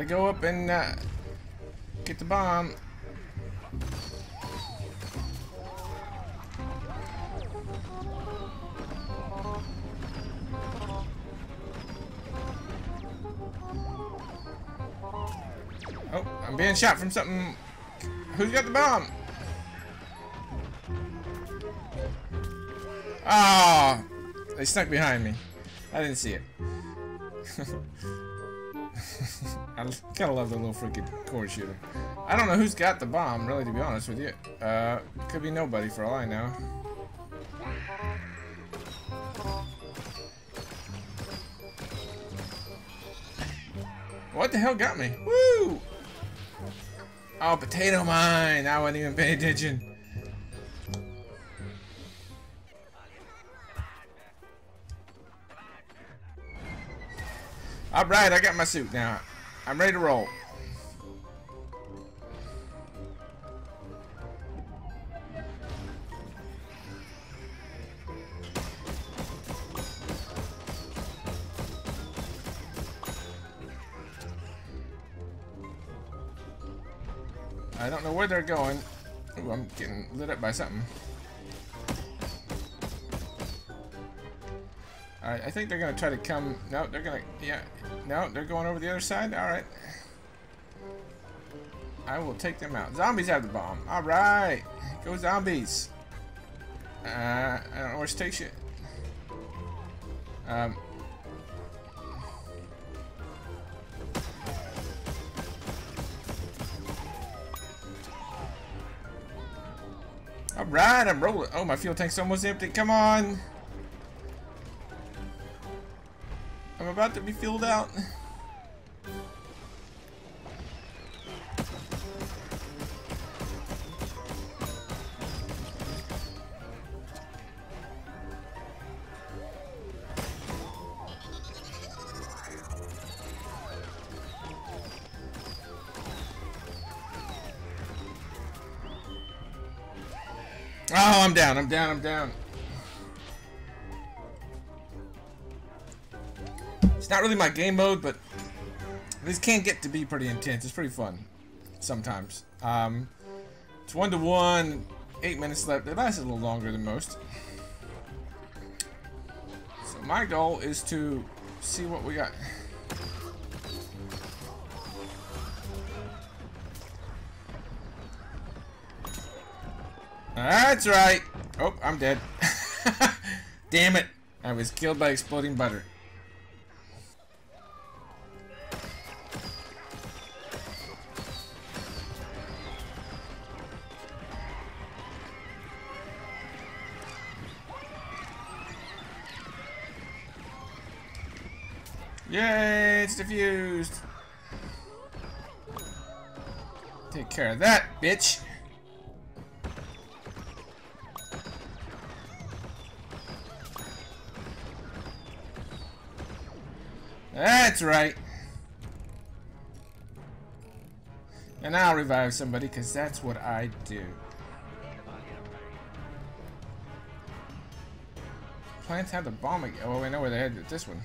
Gotta go up and get the bomb. Oh, I'm being shot from something. Who's got the bomb? Ah, oh, they snuck behind me. I didn't see it. I gotta love the little freaking cord shooter. I don't know who's got the bomb, really, to be honest with you. Could be nobody for all I know. What the hell got me? Woo! Oh, potato mine! I wasn't even paying attention. Alright, I got my suit now. I'm ready to roll. I don't know where they're going. Ooh, I'm getting lit up by something. Alright, I think they're gonna try to come. No, they're gonna. Yeah. No, they're going over the other side. Alright. I will take them out. Zombies have the bomb. Alright. Go zombies. I don't know where to take shit. Alright, I'm rolling. Oh, my fuel tank's almost empty. Come on. I'm about to be filled out. Oh, I'm down, I'm down, I'm down. It's not really my game mode, but this can get to be pretty intense. It's pretty fun sometimes. It's 1-to-1, 8 minutes left. It lasts a little longer than most. So my goal is to see what we got. That's right. Oh, I'm dead. Damn it. I was killed by exploding butter. Yay, it's diffused. Take care of that, bitch. That's right. And I'll revive somebody, because that's what I do. Plants have the bomb again. Oh, I know where they had this one.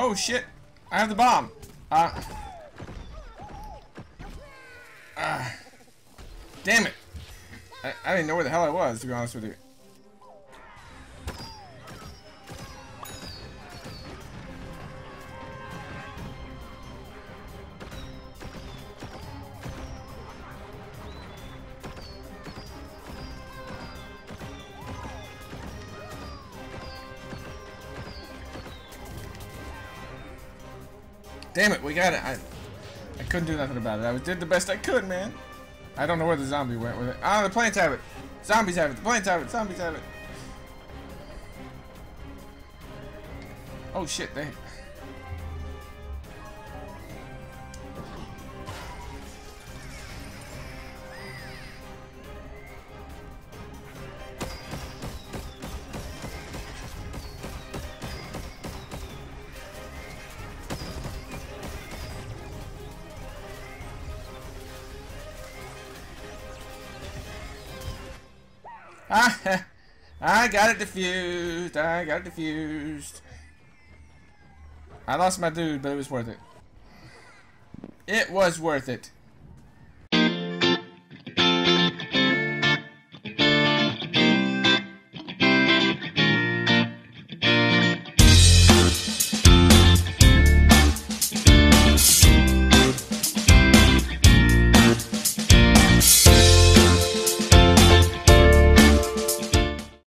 Oh shit! I have the bomb. Damn it! I didn't know where the hell I was, to be honest with you. Damn it, we got it. I couldn't do nothing about it. I did the best I could, man. I don't know where the zombie went with it. Ah, the plants have it. Zombies have it. The plants have it. Zombies have it. Oh, shit. Damn. I got it diffused. I got it diffused. I lost my dude, but it was worth it. It was worth it.